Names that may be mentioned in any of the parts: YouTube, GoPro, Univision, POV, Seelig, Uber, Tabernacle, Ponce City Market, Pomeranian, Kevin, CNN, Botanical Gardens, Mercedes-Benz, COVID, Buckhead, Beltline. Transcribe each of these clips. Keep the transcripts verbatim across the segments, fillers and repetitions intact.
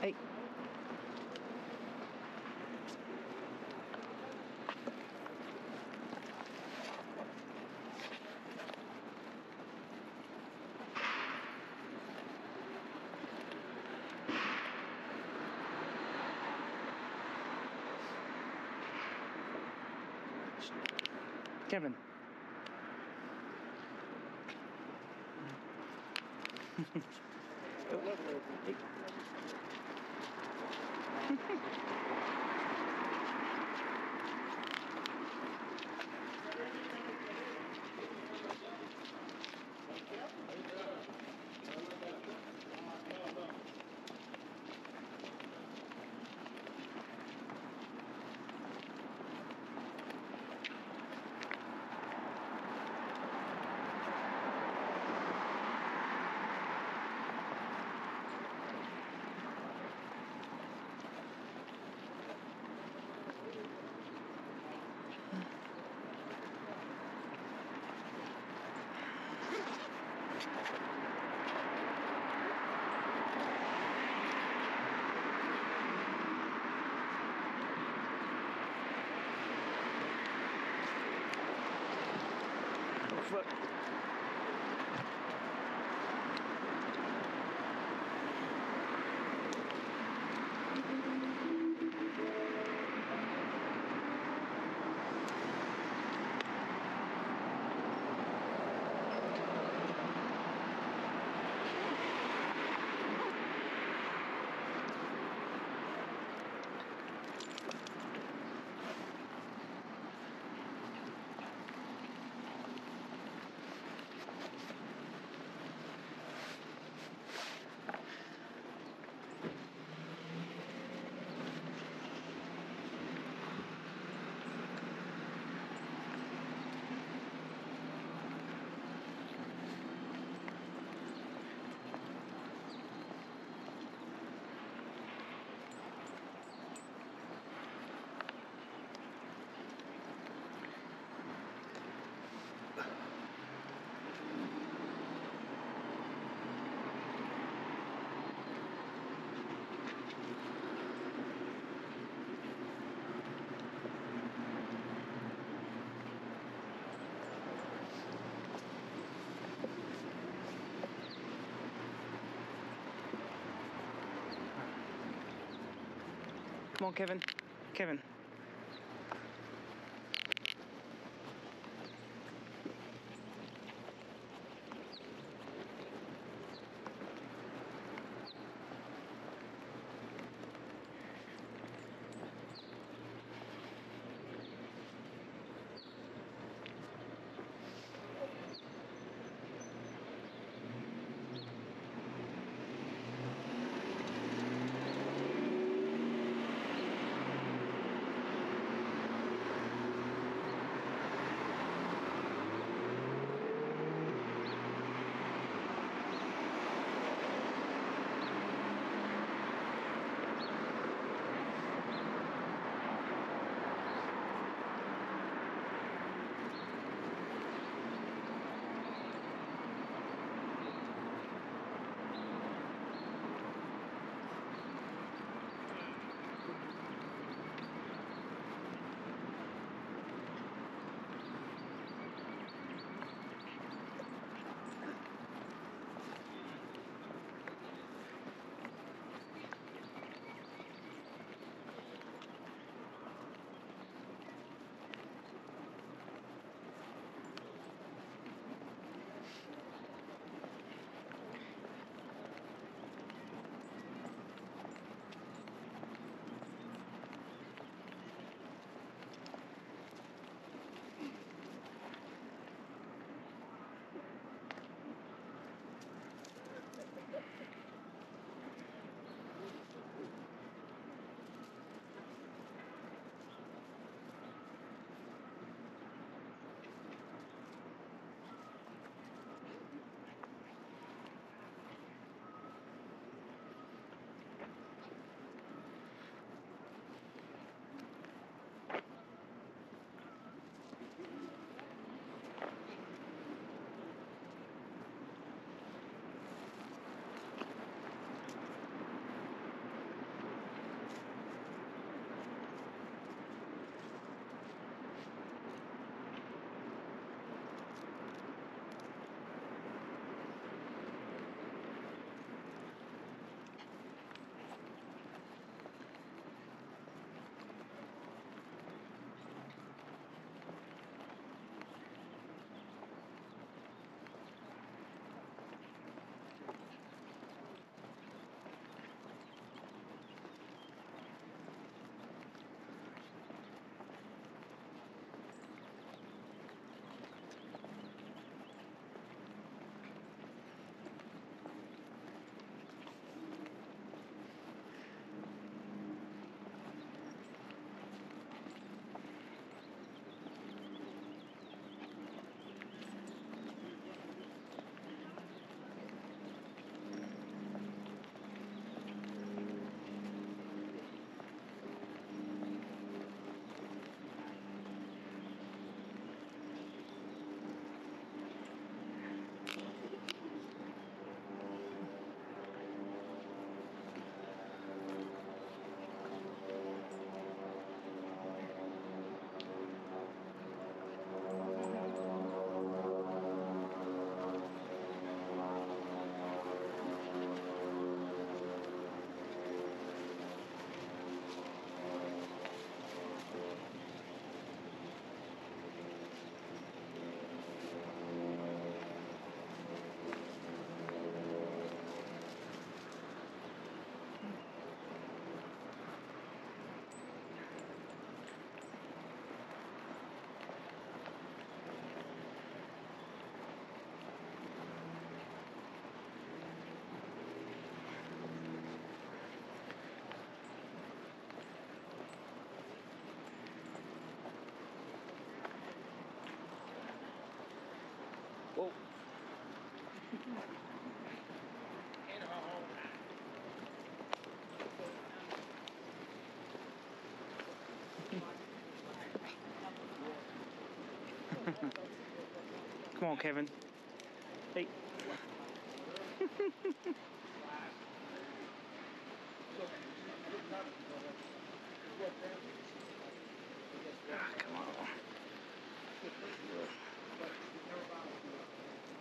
Hey. Kevin. Come on, Kevin. Kevin. Whoa. In her own eye. Come on, Kevin. Hey. Ah,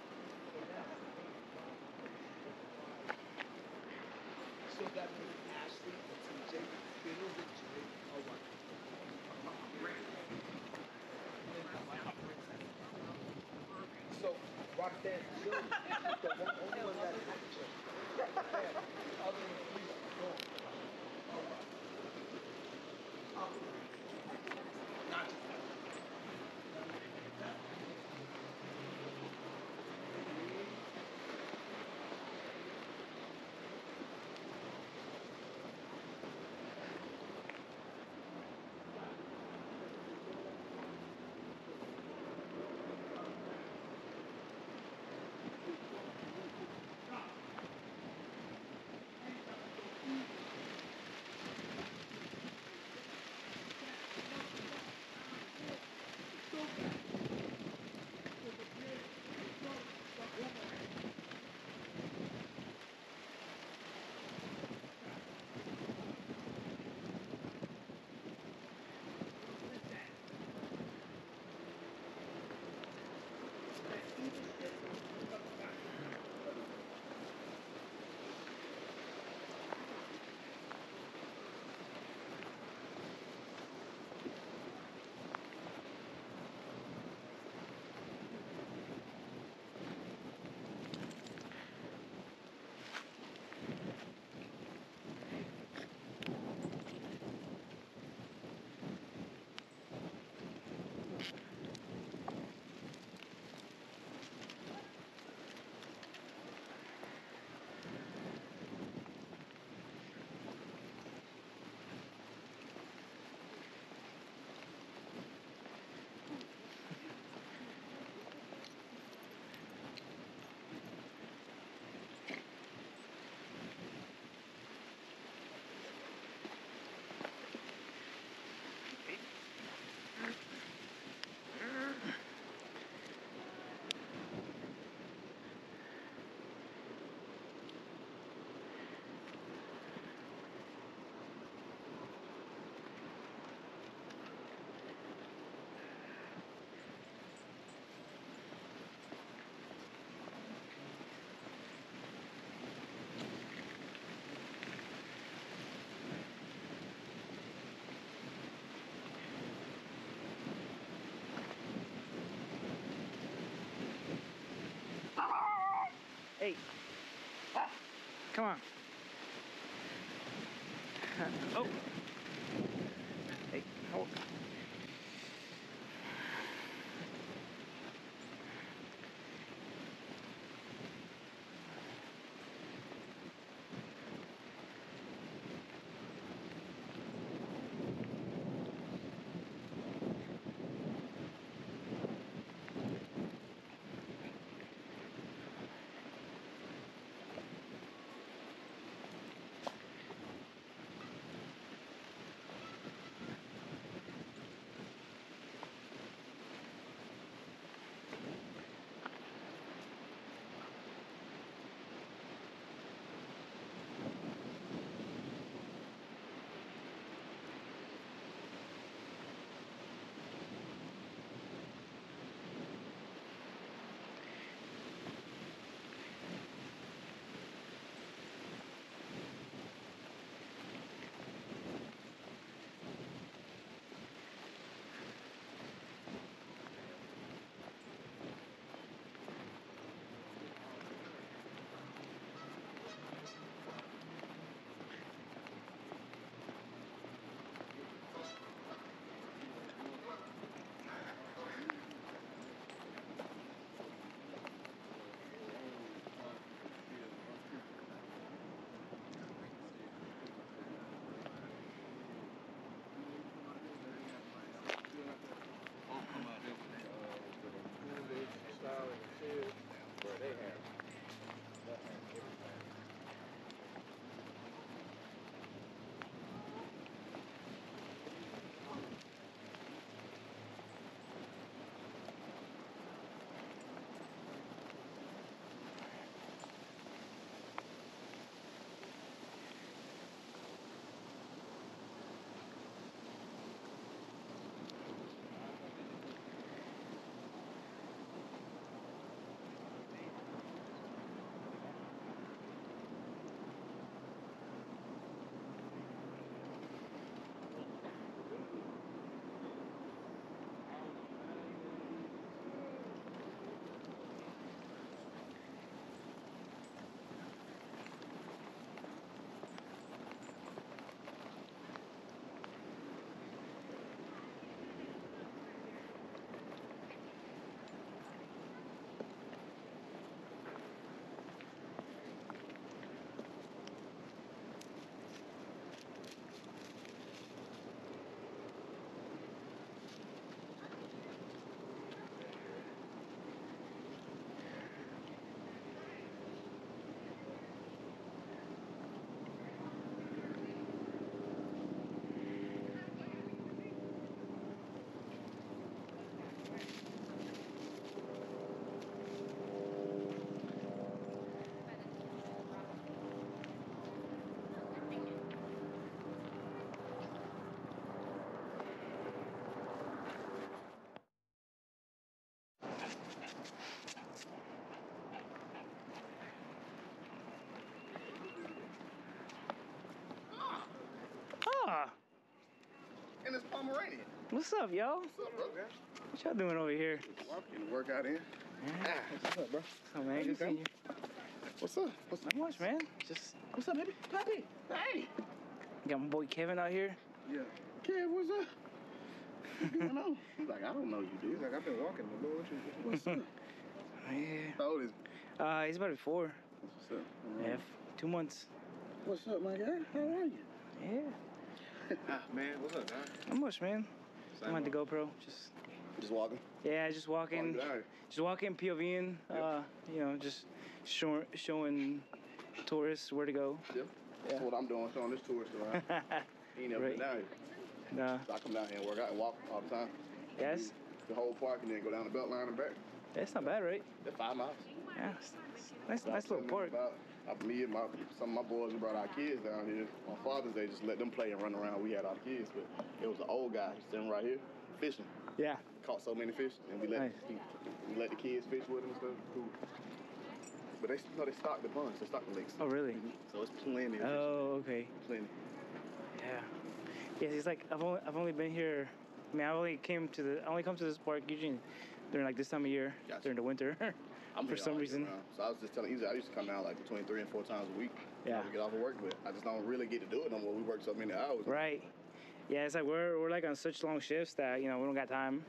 come on. So, rock that. The one only one that is other than you. Hey, ah. Come on. Oh. Hey, hold. What's up, y'all? What's up, bro? What y'all doing over here? Walking, work out here. Ah, what's up, bro? What's up, man? Good seeing you. What's up? What's up? Not much, man. Just what's up, baby? Happy. Hey. Got my boy Kevin out here. Yeah. Kev, what's up? What's going on? He's like, I don't know you, dude. He's like, I've been walking, my boy. What's up? Yeah. How old is he? Uh, he's about to be four. What's up? Um, yeah, two months. What's up, my guy? How are you? Yeah. Ah, man, what's up, guy? Not much, man. Same I'm on the GoPro. Just just walking? Yeah, just walking. Walking just walking, POVing. Yep. Uh, you know, just show, showing tourists where to go. Yep. That's yeah. what I'm doing, showing this tourist around. He ain't never right. been down here. Nah. So I come down here and work out and walk all the time. Yes. The whole park and then go down the Beltline and back. That's not bad, right? That's five miles. Yeah, it's, it's nice, so nice little park. About, I, me and my, some of my boys brought our kids down here. On Father's Day, just let them play and run around. We had our kids, but it was an old guy sitting right here fishing. Yeah. Caught so many fish, and we let nice. we, we let the kids fish with him and stuff. Cool. But they, you know, they stock the ponds, they stock the lakes. Oh, really? So it's plenty of fish. Oh, okay. Plenty. Yeah. Yeah, it's like I've only I've only been here. I mean, I only came to the I only come to this park usually during like this time of year, gotcha. during the winter. I'm for some reason. Around. So I was just telling you, I used to come down like between three and four times a week. Yeah. To get off of work, but I just don't really get to do it no more. We work so many hours. Right. Yeah, it's like we're we're like on such long shifts that you know we don't got time.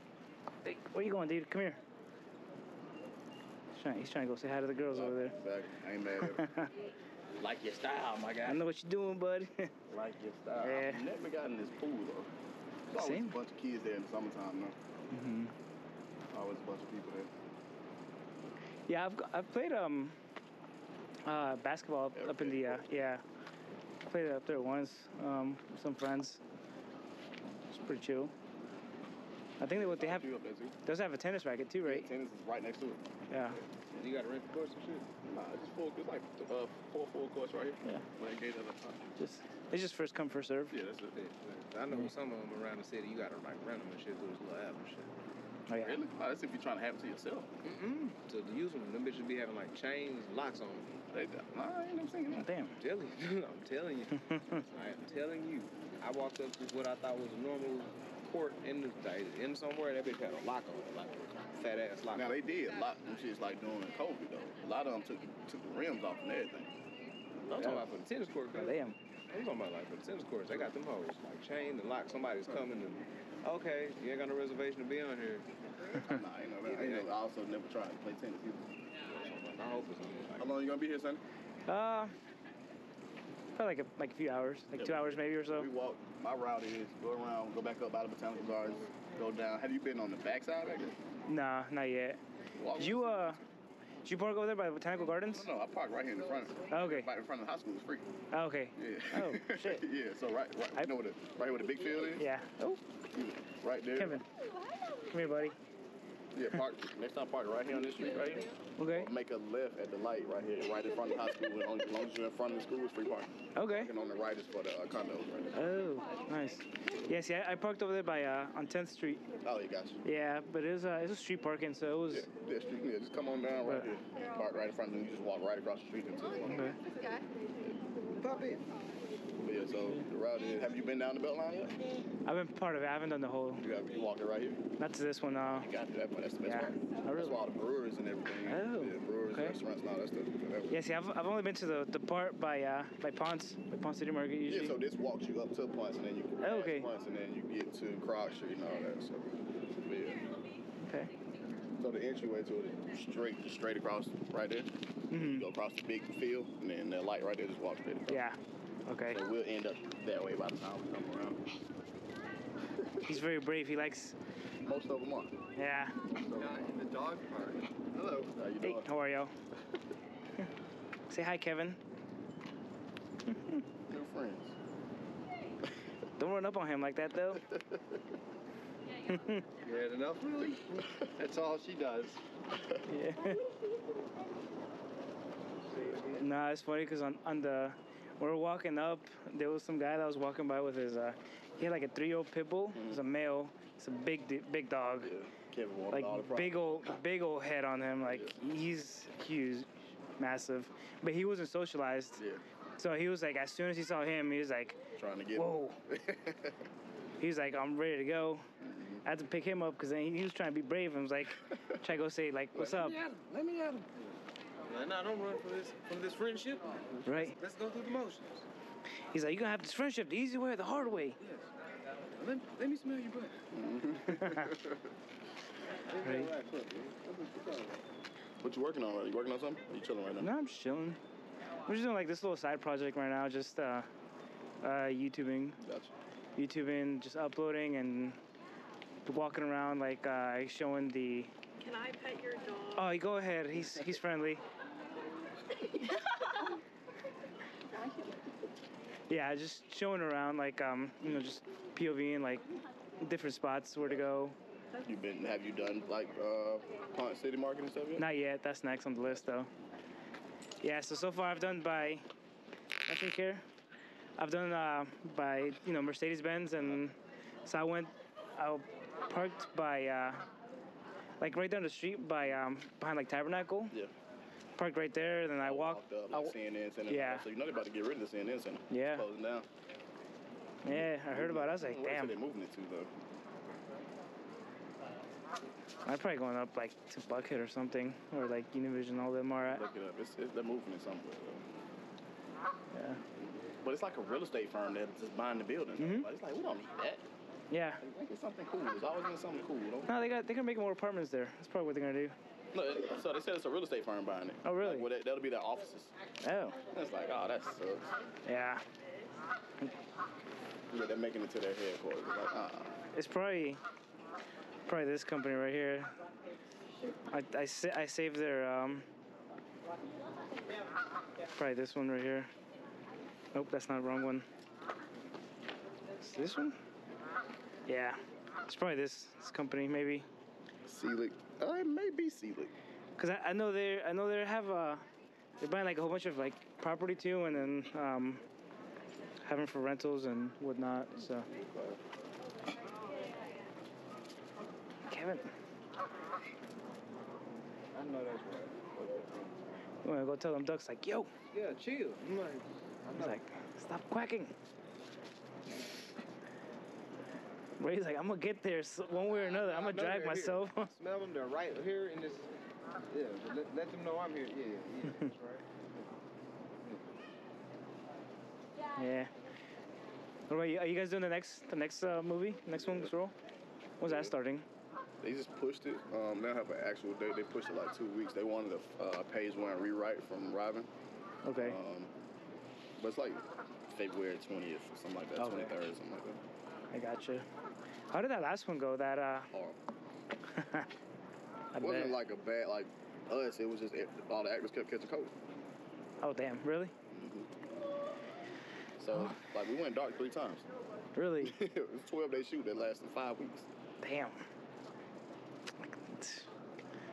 Hey, where you going, dude? Come here. He's trying, he's trying to go say hi to the girls oh, over there. Exactly. I ain't mad at it. Like your style, my guy. I know what you're doing, buddy. Like your style. Yeah. I've never gotten this pool though. There's always Same. a bunch of kids there in the summertime, though. Mm-hmm. Always a bunch of people there. Yeah, I've I've played um uh basketball up, up in the uh, yeah. Played it up there once, um, with some friends. It's pretty chill. I think that what they have there, does have a tennis racket too, right? Yeah, tennis is right next to it. Yeah. And you gotta rent the course and shit. Nah, it's full. It's like uh, four full courts right here. Yeah. When they gave it up top. Just it's just first come first serve. Yeah, that's the thing. I know mm-hmm. some of them around the city. You gotta like rent them and shit through this little app and shit. Oh, yeah. Really? Oh, that's if you're trying to have it to yourself. Mm-mm. So the usual one, them bitches be having like chains, locks on them. They, nah, I ain't never seen that. Damn. I'm telling you. I'm telling you. I am telling you. I walked up to what I thought was a normal court in the in somewhere. That bitch had a lock on it, like a fat ass lock. Now they did lock them shits like during COVID though. A lot of them took took the rims off and everything. I'm talking yeah. about for the tennis court. Oh, damn. I'm talking about like for the tennis courts. They got them hoes like chained and locked. Somebody's huh. coming and. Okay, you ain't got no reservation to be on here. Nah, I ain't know that. I, ain't know, I also never tried to play tennis either. I hope it's on. How long you gonna be here, son? Uh, probably like a, like a few hours, like yeah, two hours maybe or so. We walk. My route is go around, go back up by the Botanical Gardens, go down. Have you been on the backside back there? Nah, not yet. Did you uh, did you park over there by the Botanical Gardens? No, no, I parked right here in the front. Oh, okay. Right in front of the high school is free. Oh, okay. Yeah. Oh shit. Yeah. So right, right. I, you know where the right where the big field is? Yeah. Oh. Right there. Kevin, come here, buddy. Yeah, park. Next time, park right here on this street, right here. Okay. Or make a left at the light right here, right in front of the high school. As long as you're in front of the school, it's free parking. Okay. And on the right is for the uh, condos right there. Oh, nice. Yeah, see, I, I parked over there by uh, on tenth street. Oh, you got you. Yeah, but it was, uh, it was street parking, so it was... Yeah, yeah, street, yeah just come on down right here. You park right in front of them. You just walk right across the street into the one. Okay. Yeah. Pop in. Yeah, so the route is, have you been down the Beltline yet? I've been part of it. I haven't done the whole. You, got, you walked it right here? Not to this one, no. You got to that one. That's the best yeah. one. That's where all the breweries and everything. Oh. Yeah, brewers, okay. restaurants and all that stuff. That yeah, see, I've, I've only been to the, the part by uh, by Ponce, by Ponce City Market usually. Yeah, so this walks you up to Ponce and then you go oh, okay. Ponce and then you get to Cross Street and all that. So, yeah. Okay. So the entryway to it is straight, just straight across right there. Mm-hmm. You go across the big field and then the light right there just walks straight across. Yeah. Okay. So we'll end up that way by the time we come around. He's very brave. He likes... Most of them are. Yeah. In the dog park. Hello. How you doing? Hey, how are y'all? Say hi, Kevin. Good friends. Don't run up on him like that, though. You had enough, really? That's all she does. Yeah. Nah, it's funny because on, on the... We were walking up. There was some guy that was walking by with his. Uh, he had like a three-year-old pit bull. Mm-hmm. It was a male. It's a big, big dog. Yeah. Kevin wanted like all the big old, big old head on him. Like yeah. he's huge, massive. But he wasn't socialized. Yeah. So he was like, as soon as he saw him, he was like, trying to get. Whoa. He was like, I'm ready to go. I had to pick him up because then he was trying to be brave. I was like, try to go say, like, what's up? Let me at him. No, no, I don't run from this, from this friendship. Right. Let's, let's go through the motions. He's like, you're going to have this friendship the easy way or the hard way. Yes. Let, let me smell your butt. Right. What you working on? Are you working on something? Or are you chilling right now? No, I'm just chilling. We're just doing like this little side project right now, just uh, uh, YouTubing. Gotcha. YouTubing, just uploading and walking around, like uh, showing the. Can I pet your dog? Oh, go ahead. He's he's friendly. Yeah, just showing around, like um, you know, just POVing like different spots where to go. You been? Have you done like uh, Ponce City Market and stuff yet? Not yet. That's next on the list, though. Yeah. So so far, I've done by. I think here. I've done uh, by you know Mercedes-Benz, and so I went. I parked by. Uh, Like right down the street by um behind like Tabernacle. Yeah. Parked right there, then I, I walked, walked up like I, C N N Center. Yeah. So you know they're about to get rid of the C N N Center. Yeah. It's closing down. Yeah, I heard about it. I was like, damn. Where are they moving it to though? I'm probably going up like to Buckhead or something, or like Univision, all them are at. Look it up. It's, it's, they're moving it somewhere though. Yeah. But it's like a real estate firm that's just buying the building. Mm-hmm. It's like we don't need that. Yeah. Make it something cool. There's always been something cool. Don't no, they got, they're going to make more apartments there. That's probably what they're going to do. No, it, so they said it's a real estate firm buying it. Oh, really? Like, well, that, that'll be their offices. Oh. That's like, oh, that sucks. Yeah. Yeah, they're making it to their headquarters. Like, uh-uh. It's probably probably this company right here. I, I, sa I saved their, um, probably this one right here. Nope, that's not the wrong one. It's this one? Yeah, it's probably this, this company maybe. Seelig, uh, it may be Seelig. Cause I, I know they I know they have uh they're buying like a whole bunch of like property too, and then um having for rentals and whatnot. So Kevin, I know that's right. You wanna go tell them ducks like yo? Yeah, chill. I'm like, I'm He's like, stop quacking. Ray's like, I'm gonna get there so one way or another. I'm gonna drag myself. Smell them, they're right here in this. Yeah, let, let them know I'm here. Yeah, yeah, that's right. Yeah. Yeah. What about you? Are you guys doing the next, the next uh, movie, next yeah. one's roll? When's yeah. that starting? They just pushed it. Um, they don't have an actual date. They pushed it like two weeks. They wanted a uh, page one rewrite from Robin. Okay. Um, but it's like February twentieth or something like that, okay. twenty-third or something like that. I gotcha. How did that last one go? That uh. Horrible. It wasn't bet. like a bad like us. It was just it, all the actors kept catching COVID. Oh damn! Really? Mm-hmm. So oh. like we went dark three times. Really? It was a twelve day shoot that lasted five weeks. Damn.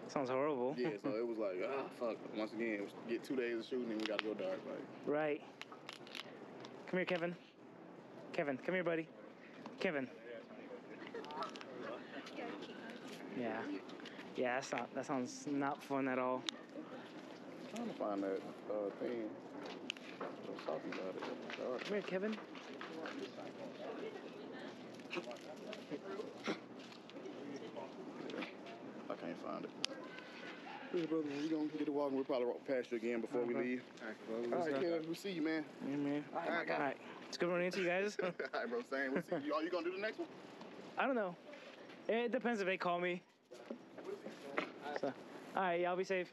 Sounds horrible. Yeah. So it was like ah fuck. Once again, we get two days of shooting and we gotta go dark. Like. Right. Come here, Kevin. Kevin, come here, buddy. Kevin. Yeah. Yeah, that's not, that sounds not fun at all. I'm trying to find that uh, thing. I was talking about it. Come here, Kevin. I can't find it. Hey, brother, we're going to get a walk. We'll probably walk past you again before right, we bro. leave. All right, brother. All right, Kevin. We'll see you, man. Yeah, man. All right, all right. All right. It's good running into you guys. All right, bro. Same. We'll see you. Are you going to do the next one? I don't know. It depends if they call me. So, all right, y'all be safe.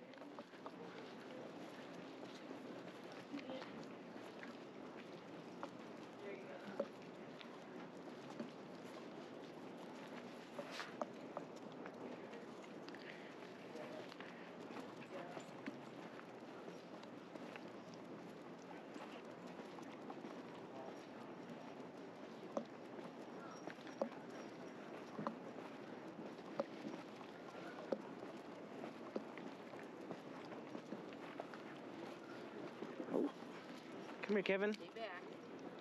Come here, Kevin.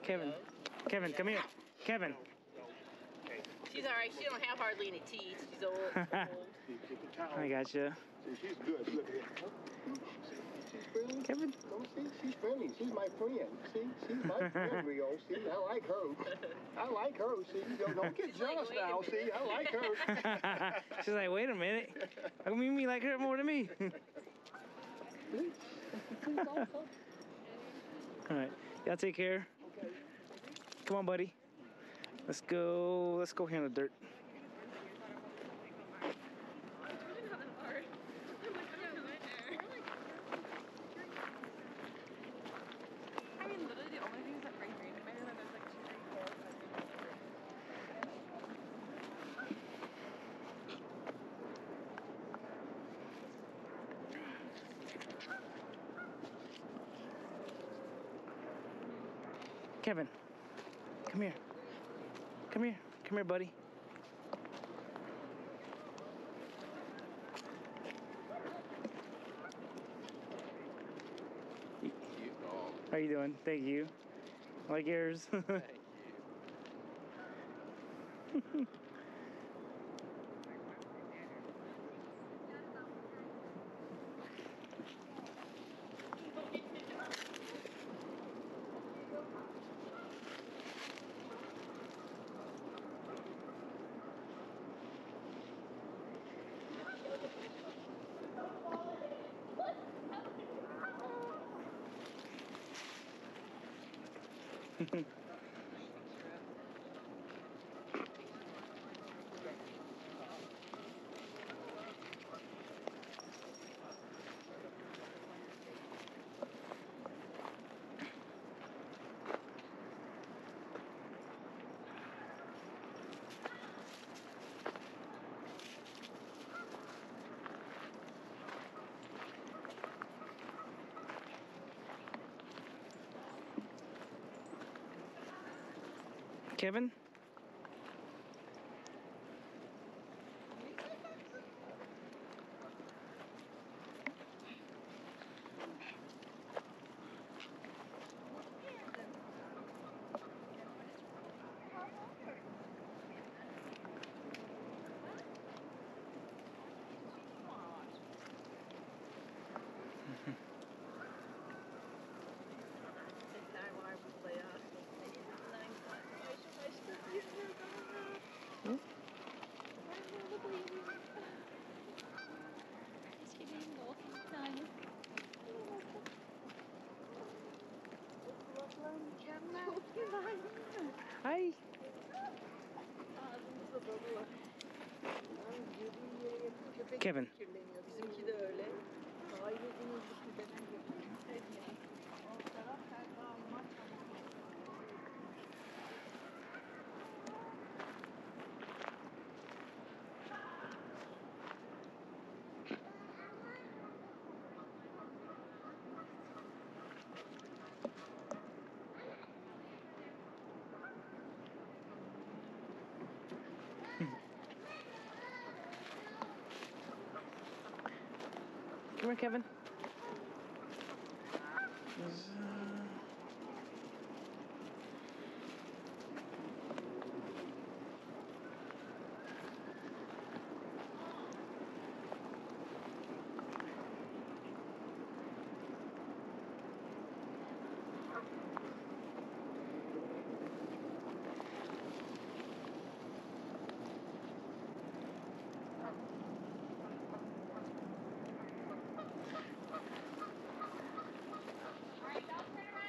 Kevin. Hello? Kevin, come here. Kevin. She's all right. She don't have hardly any teeth. She's old. old. I gotcha. She's good. Look at her. Kevin. Don't See, she's friendly. She's my friend. See, she's my friend, Rio. See, I like her. I like her. See, don't, don't get jealous like, now. See, I like her. She's like, wait a minute. How come you like her more than me? All right, y'all take care. Okay. Come on, buddy. Let's go. Let's go handle dirt. Kevin, come here. Come here. Come here, buddy. Cute dog. How you doing? Thank you. I like yours. Thank you. Kevin? Kevin. Come here, Kevin. All right, that's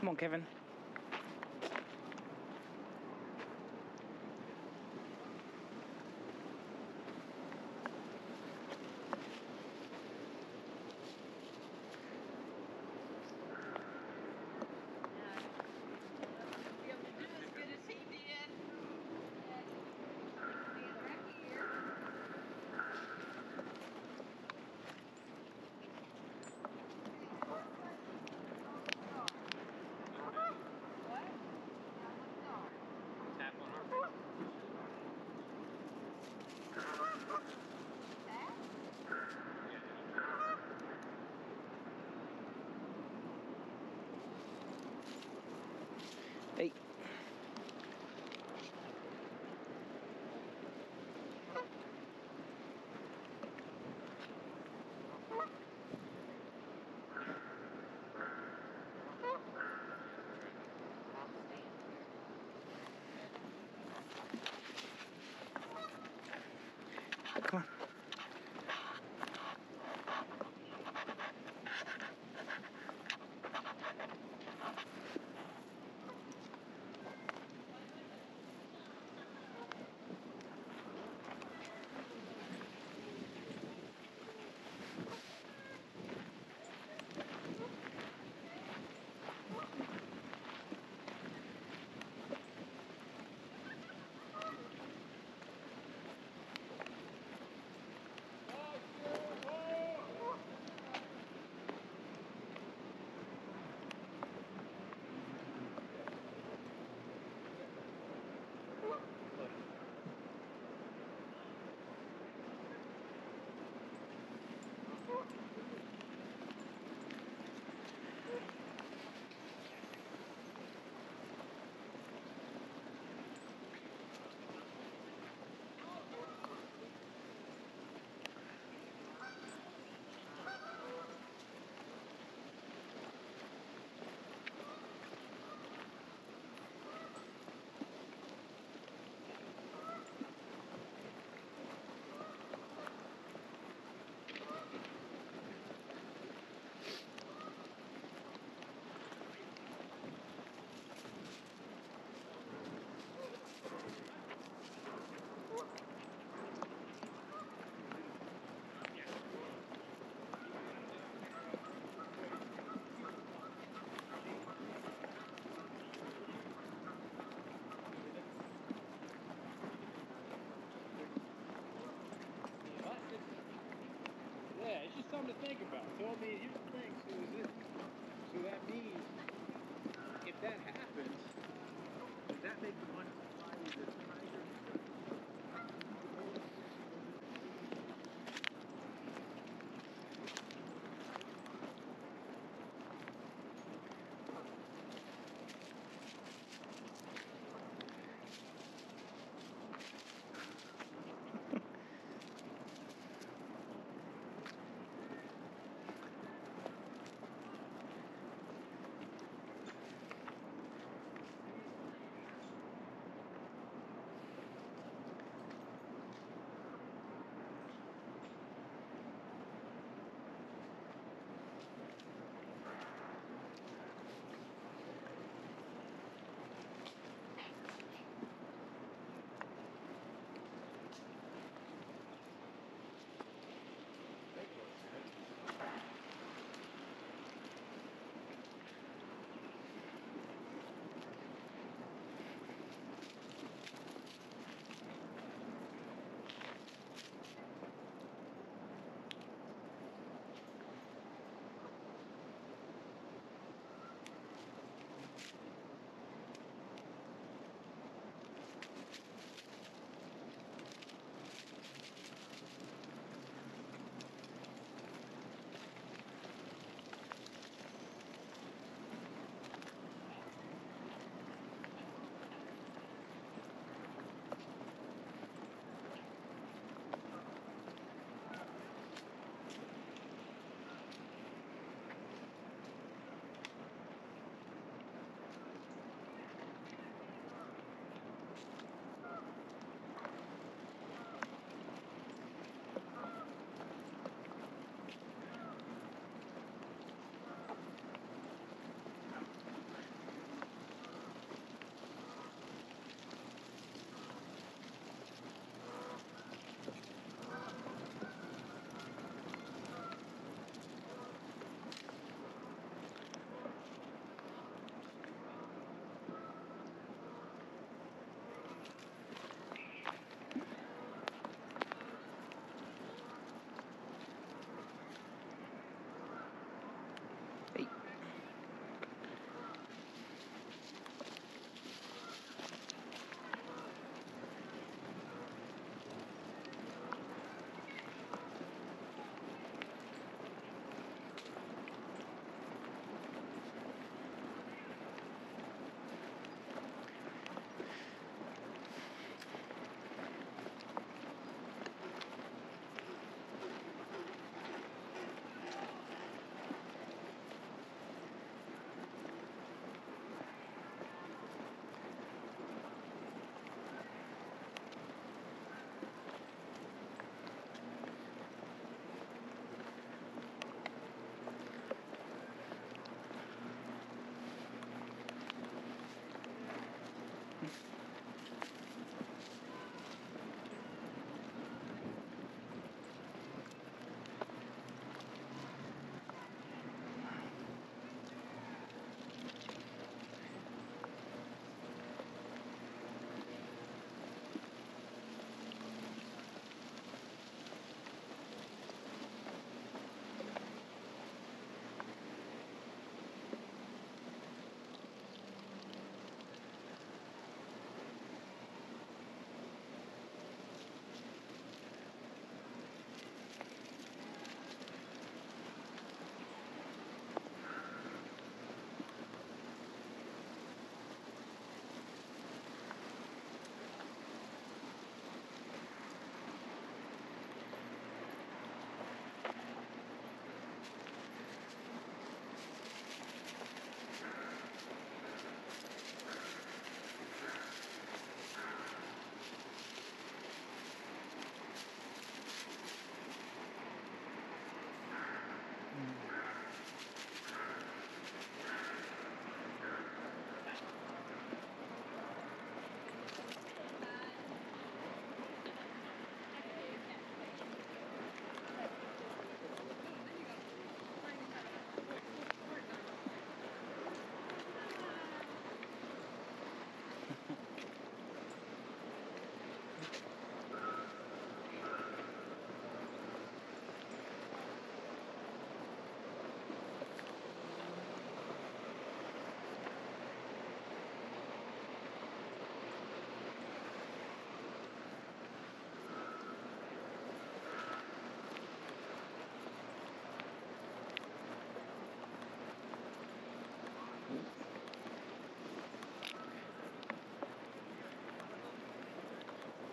Come on, Kevin. Hey. Come on.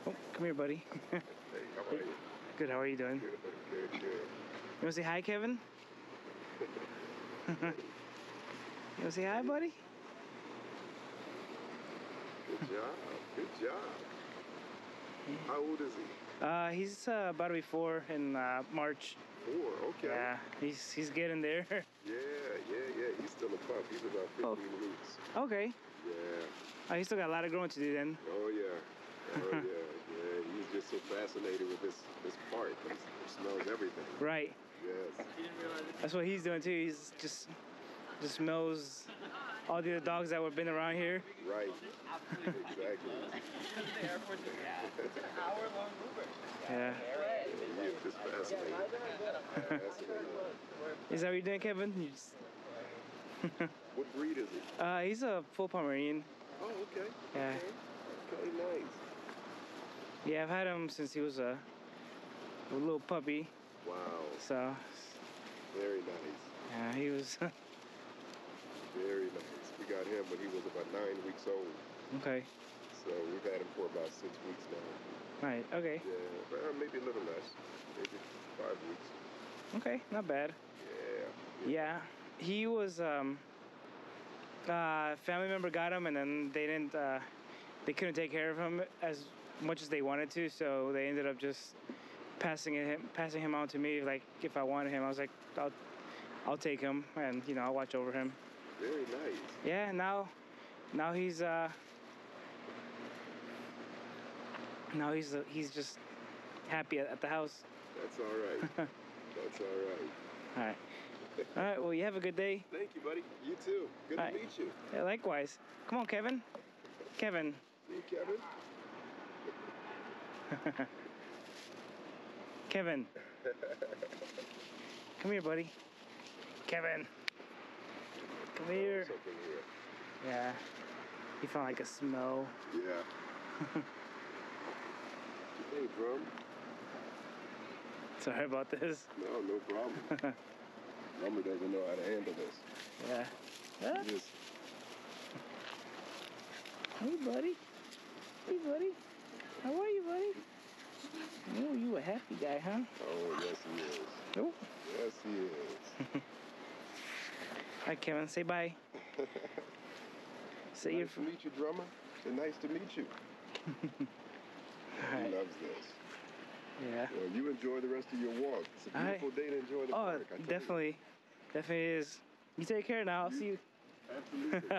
Oh, come here, buddy. Hey, how are you? Good, how are you doing? Good, good, good. You wanna say hi, Kevin? You wanna say hi, buddy? Good job, good job. Yeah. How old is he? Uh, he's uh, about to be four in uh, March. Four, okay. Yeah, he's, he's getting there. Yeah, yeah, yeah, he's still a pup. He's about fifteen oh. weeks. Okay. Yeah. Oh, he's still got a lot of growing to do then. Oh, yeah. Oh, yeah, yeah. He's just so fascinated with this, this part. He smells everything. Right. Yes. That's what he's doing, too. He's just, just smells all the other dogs that were been around here. Right. Exactly. The airport, yeah. It's an hour-long Uber. Yeah. Yeah, just fascinating. Fascinating. Is that what you're doing, Kevin? You just... What breed is he? Uh, he's a full Pomeranian. Oh, okay. Yeah. Okay, okay, nice. Yeah, I've had him since he was a, a little puppy. Wow. So. Very nice. Yeah, he was. Very nice. We got him when he was about nine weeks old. Okay. So we've had him for about six weeks now. Right. Okay. Yeah, or maybe a little less. Maybe five weeks. Okay, not bad. Yeah. Yeah. Yeah. He was. Um, uh, family member got him, and then they didn't. Uh, they couldn't take care of him as much as they wanted to, so they ended up just passing him, passing him on to me. Like if I wanted him, I was like, I'll, I'll take him, and you know, I'll watch over him. Very nice. Yeah, now, now he's uh, now he's uh, he's just happy at, at the house. That's all right. That's all right. All right. All right. Well, you have a good day. Thank you, buddy. You too. Good all to right. meet you. Yeah, likewise. Come on, Kevin. Kevin. See you, Kevin. Kevin. Come here, buddy. Kevin. Come here. Something here. Yeah. You found like a smell. Yeah. Hey, bro. Sorry about this. No, no problem. Mama doesn't know how to handle this. Yeah. Huh? She just... Hey, buddy. Hey, buddy. How are you, buddy? You know, you a happy guy, huh? Oh, yes, he is. Nope. Oh. Yes, he is. Hi, Kevin. Say bye. Say nice to meet you, drummer. Say nice to meet you. All right. He loves this. Yeah. Well, you enjoy the rest of your walk. It's a beautiful right. day to enjoy the oh, park. Oh, definitely. You. Definitely is. You take care now. I'll you, see you. Absolutely.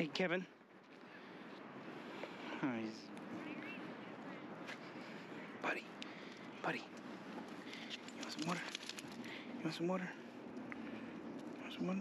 Hey, Kevin. Oh, he's... Buddy, buddy. You want some water? You want some water? You want some water?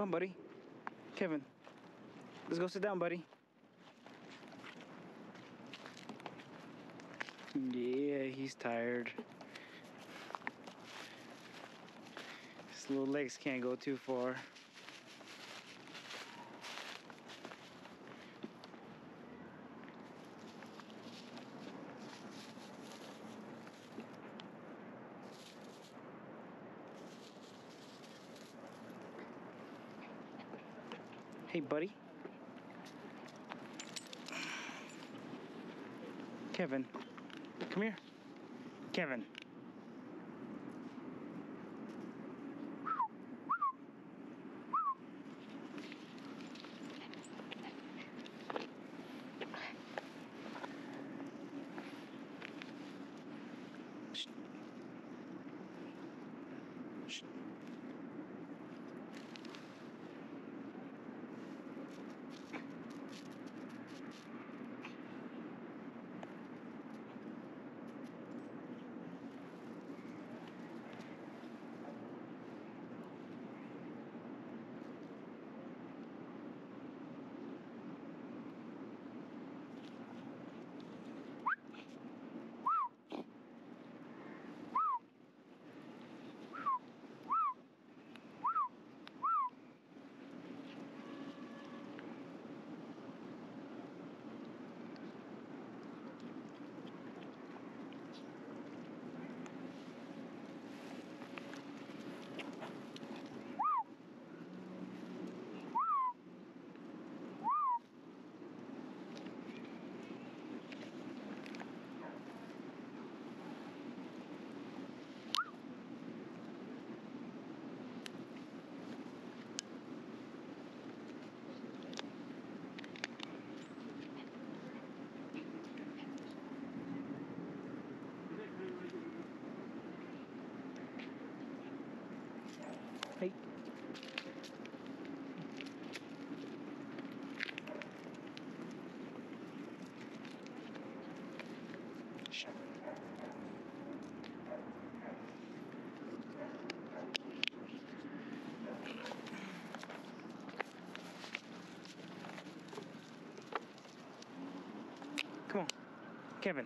Come on, buddy. Kevin, let's go sit down, buddy. Yeah, he's tired. His little legs can't go too far. Hey, buddy. Kevin, come here. Kevin. Shh. Shh. Hey. Shh. Come on, Kevin.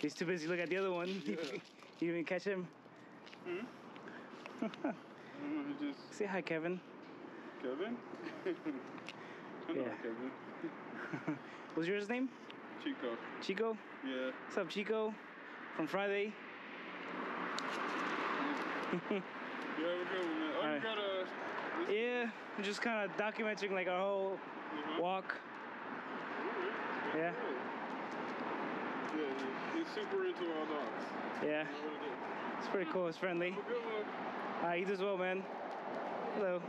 He's too busy looking at the other one. Yeah. You didn't catch him? Hmm? Just... Say hi, Kevin. Kevin? Hello, yeah. Kevin. What was yours name? Chico. Chico? Yeah. What's up, Chico? From Friday? Yeah, we're good, man. Oh, you got a... This... Yeah, I'm just kind of documenting like our whole uh-huh. walk. Ooh, yeah. Cool. Yeah, he's super into our dogs. Yeah. It's pretty cool. It's friendly. Have a good one. All right, you do as well, man. Hello.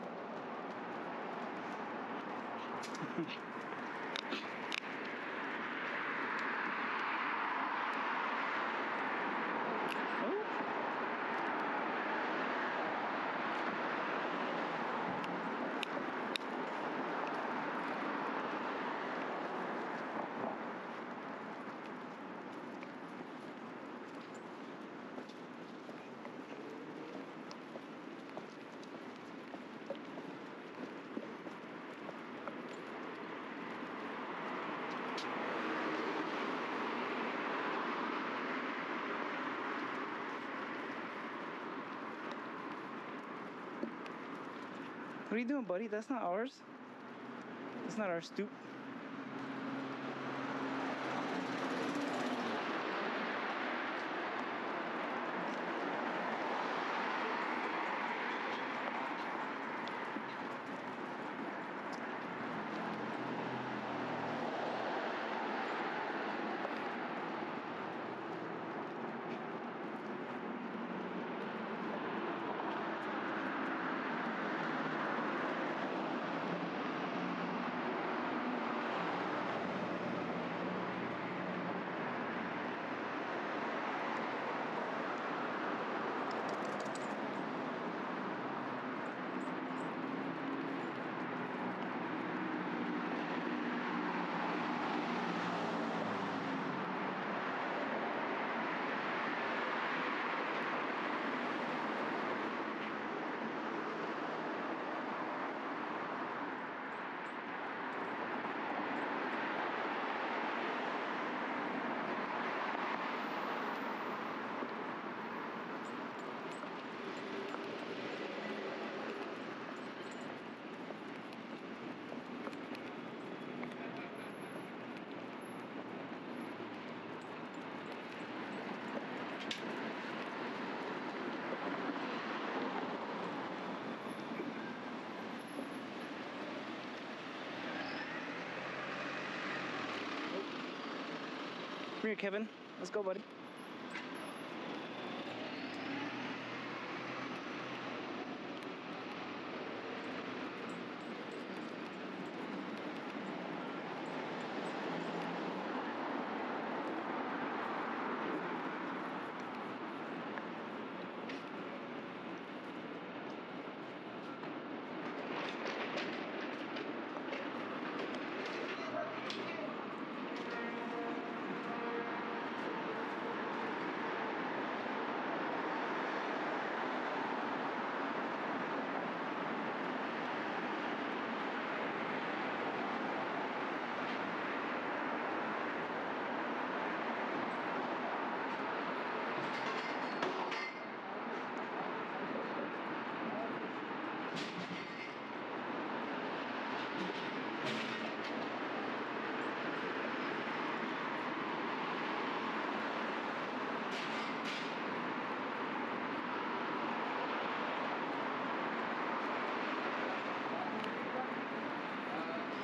What are you doing, buddy? That's not ours. That's not our stoop. Come here, Kevin. Let's go, buddy.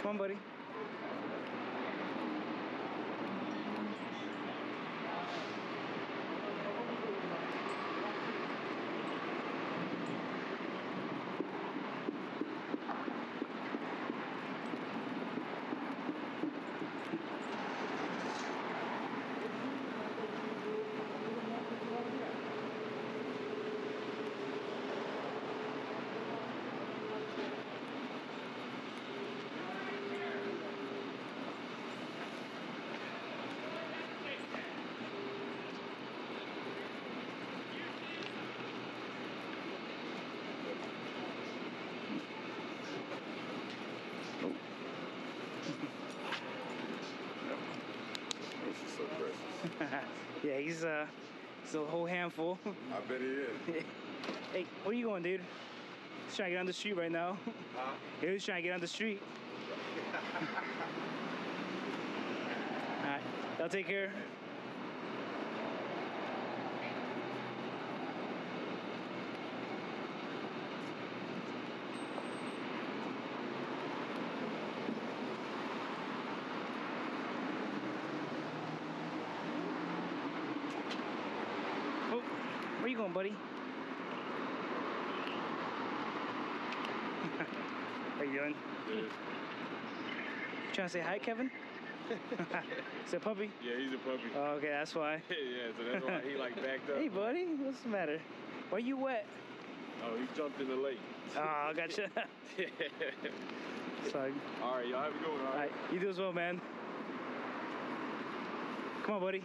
Come on, buddy. Yeah, he's uh, he's a whole handful. I bet he is. Hey, where you going, dude? He's trying to get on the street right now. Huh? He was trying to get on the street. All right, y'all take care. Where you going, buddy? How you doing? Good. You trying to say hi, Kevin? It's a puppy? Yeah, he's a puppy. Oh, okay, that's why. Yeah, so that's why he like backed up. Hey, buddy, what's the matter? Why you wet? Oh, he jumped in the lake. Oh, gotcha. Sorry. All right, y'all have a good one. All right. All right, you do as well, man. Come on, buddy.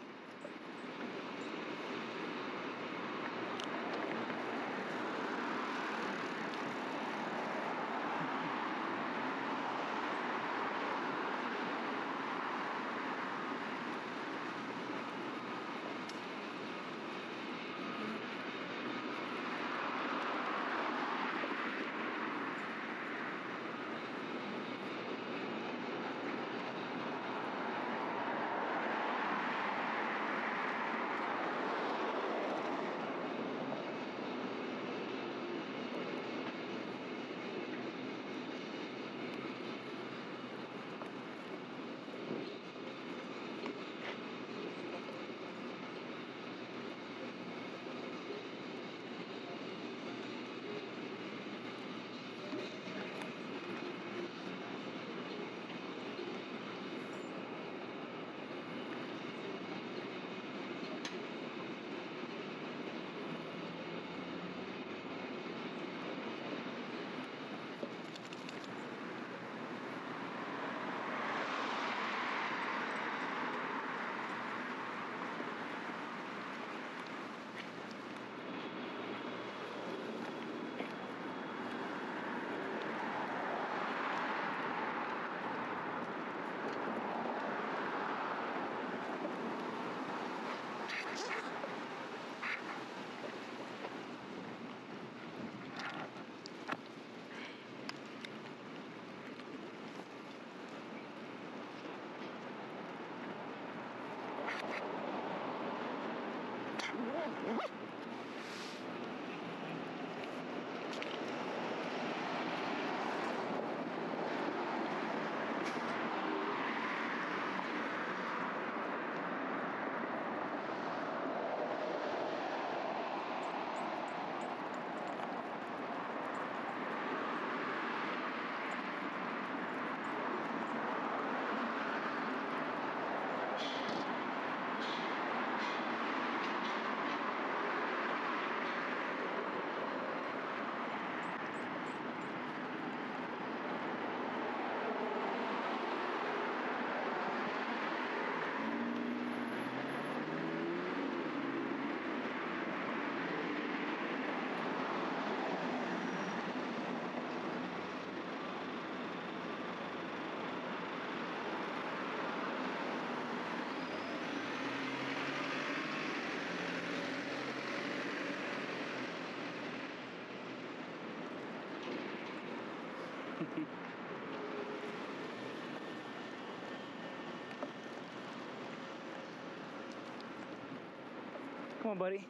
Come on, buddy.